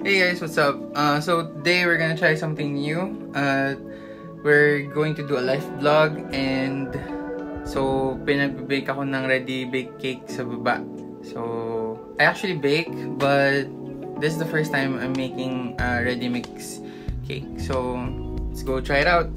Hey guys, what's up? So today we're gonna try something new. We're going to do a live vlog, and so pinag-bake ako ng ready bake cake sa baba. So I actually bake, but this is the first time I'm making a ready mix cake. So let's go try it out.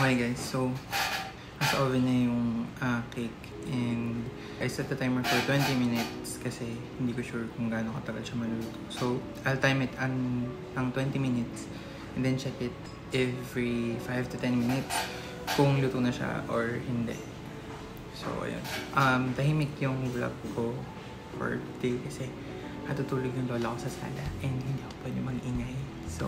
Okay guys, so as oven na yung cake and I set the timer for 20 minutes kasi hindi ko sure kung gaano katagal siya maluluto. So I'll time it ang 20 minutes and then check it every 5 to 10 minutes kung luto na siya or hindi. So ayun. Tahimik yung vlog ko for today kasi natutulog yung lola ko sa sala and hindi ako pwede mag-ingay. So